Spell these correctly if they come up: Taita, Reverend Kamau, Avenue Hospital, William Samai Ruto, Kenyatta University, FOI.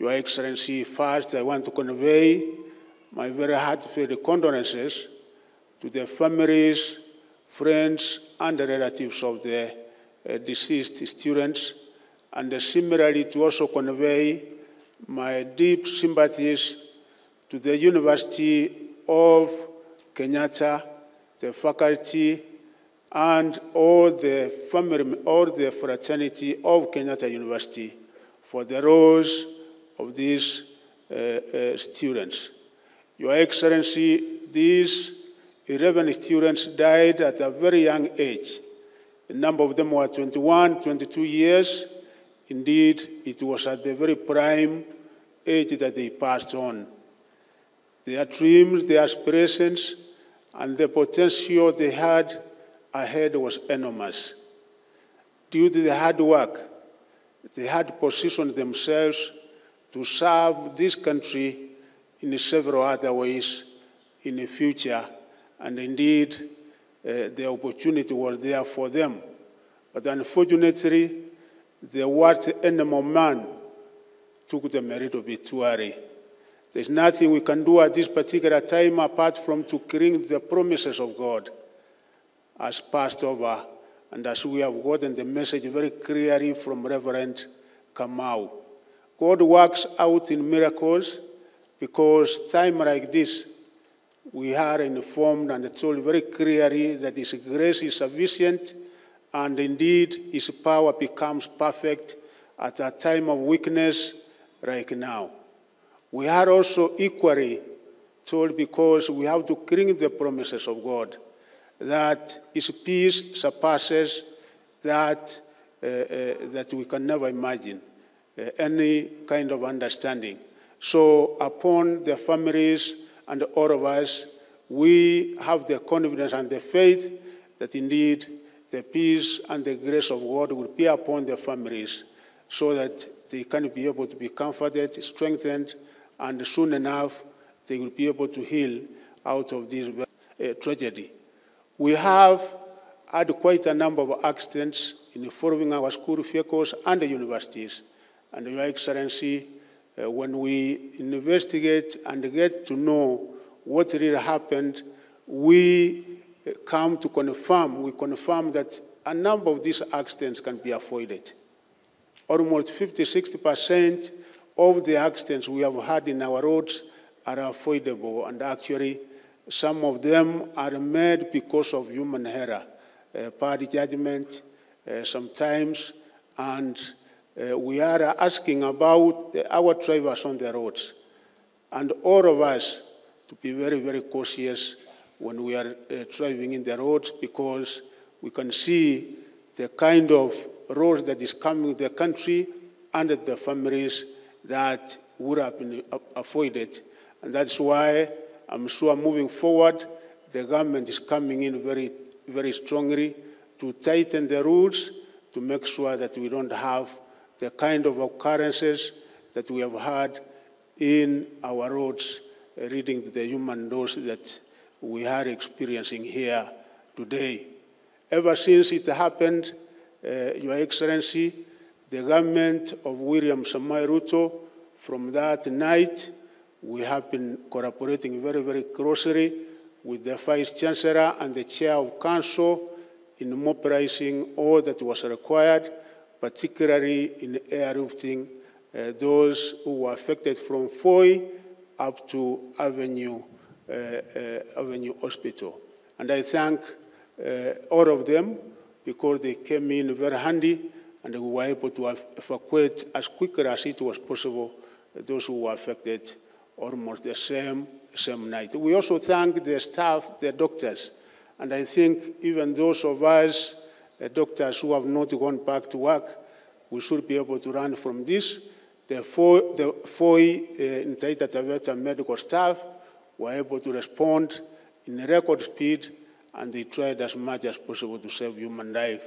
Your Excellency, first I want to convey my very heartfelt condolences to the families, friends, and the relatives of the deceased students, and similarly to also convey my deep sympathies to the University of Kenyatta, the faculty, and all the family, all the fraternity of Kenyatta University for the roles of these students. Your Excellency, these 11 students died at a very young age. The number of them were 21, 22 years. Indeed, it was at the very prime age that they passed on. Their dreams, their aspirations, and the potential they had ahead was enormous. Due to the hard work, they had positioned themselves to serve this country in several other ways in the future, and indeed, the opportunity was there for them. But unfortunately, the worst enemy man took the merit of obituary. There's nothing we can do at this particular time apart from to cling the promises of God as passed over, and as we have gotten the message very clearly from Reverend Kamau. God works out in miracles because time like this, we are informed and told very clearly that His grace is sufficient, and indeed His power becomes perfect at a time of weakness like now. We are also equally told, because we have to cling the promises of God, that His peace surpasses that we can never imagine any kind of understanding. So upon the families and all of us, we have the confidence and the faith that indeed the peace and the grace of God will be upon the families, so that they can be able to be comforted, strengthened, and soon enough they will be able to heal out of this tragedy. We have had quite a number of accidents involving our school vehicles and the universities. And Your Excellency, when we investigate and get to know what really happened, we come to confirm, that a number of these accidents can be avoided. Almost 50–60% of the accidents we have had in our roads are avoidable, and actually, some of them are made because of human error, bad judgment sometimes, and we are asking about our drivers on the roads, and all of us to be very, very cautious when we are driving in the roads, because we can see the kind of roads that is coming to the country and the families that would have been avoided. And that's why I'm sure moving forward, the government is coming in very, very strongly to tighten the rules to make sure that we don't have the kind of occurrences that we have had in our roads, leading to the human loss that we are experiencing here today. Ever since it happened, Your Excellency, the government of William Samai Ruto, from that night, we have been collaborating very, very closely with the Vice Chancellor and the Chair of Council in mobilizing all that was required, particularly in airlifting those who were affected from FOI up to Avenue Hospital. And I thank all of them, because they came in very handy and we were able to evacuate as quickly as it was possible those who were affected almost the same night. We also thank the staff, the doctors, and I think even those of us, doctors who have not gone back to work, we should be able to learn from this. The FOI in Taita medical staff were able to respond in record speed, and they tried as much as possible to save human life.